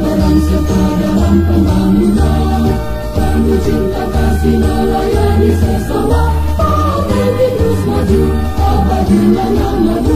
toleransi pada pembangunan, padu cinta kasih melayani sesama, paham dan terus maju abadi yang aman.